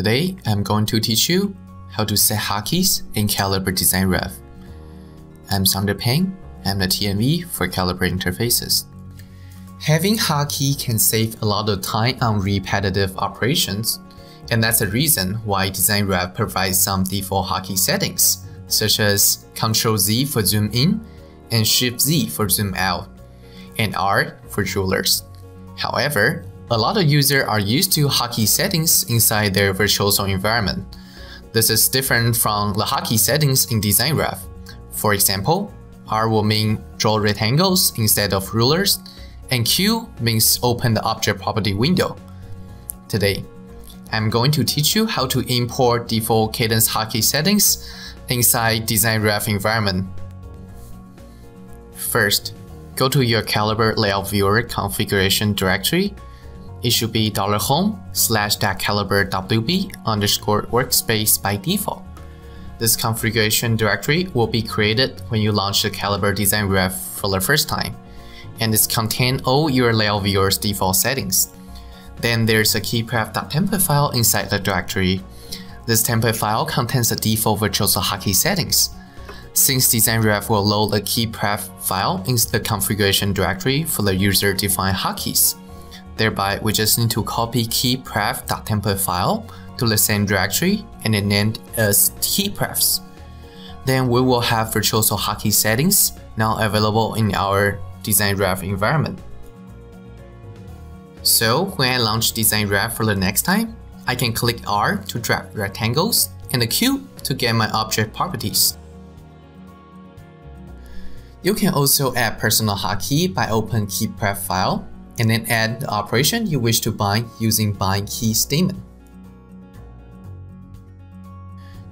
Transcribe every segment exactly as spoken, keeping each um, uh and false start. Today, I'm going to teach you how to set hotkeys in Calibre DESIGNrev. I'm Sundar Peng. I'm the T M V for Calibre interfaces. Having hotkey can save a lot of time on repetitive operations, and that's the reason why DESIGNrev provides some default hotkey settings, such as control Z for zoom in, and shift Z for zoom out, and R for rulers. However, a lot of users are used to hotkey settings inside their Virtuoso environment. This is different from the hotkey settings in DESIGNrev. For example, R will mean draw rectangles instead of rulers, and Q means open the object property window. Today, I'm going to teach you how to import default Cadence hotkey settings inside DESIGNrev environment. First, go to your Calibre Layout Viewer configuration directory. It should be dollar home slash dot calibre w b underscore workspace by default. This configuration directory will be created when you launch the Calibre DESIGNrev for the first time, and it contains all your layout viewer's default settings. Then there's a keypref dot template file inside the directory. This template file contains the default Virtuoso hotkey settings. Since DESIGNrev will load a keypref file into the configuration directory for the user-defined hotkeys, thereby, we just need to copy keypref dot template file to the same directory and then named as keyprefs. Then we will have Virtuoso hotkey settings now available in our DESIGNrev environment. So when I launch DESIGNrev for the next time, I can click R to drag rectangles and the Q to get my object properties. You can also add personal hotkey by open keypref file, and then add the operation you wish to bind using bind key statement.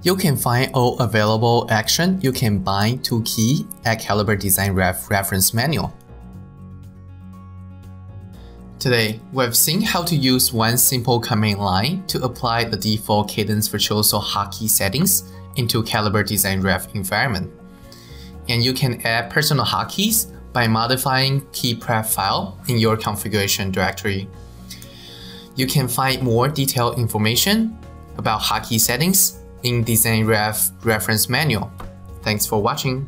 You can find all available action you can bind to key at Calibre DESIGNrev reference manual. Today, we've seen how to use one simple command line to apply the default Cadence Virtuoso hotkey settings into Calibre DESIGNrev environment. And you can add personal hotkeys by modifying keypref file in your configuration directory. You can find more detailed information about hotkey settings in DESIGNrev reference manual. Thanks for watching.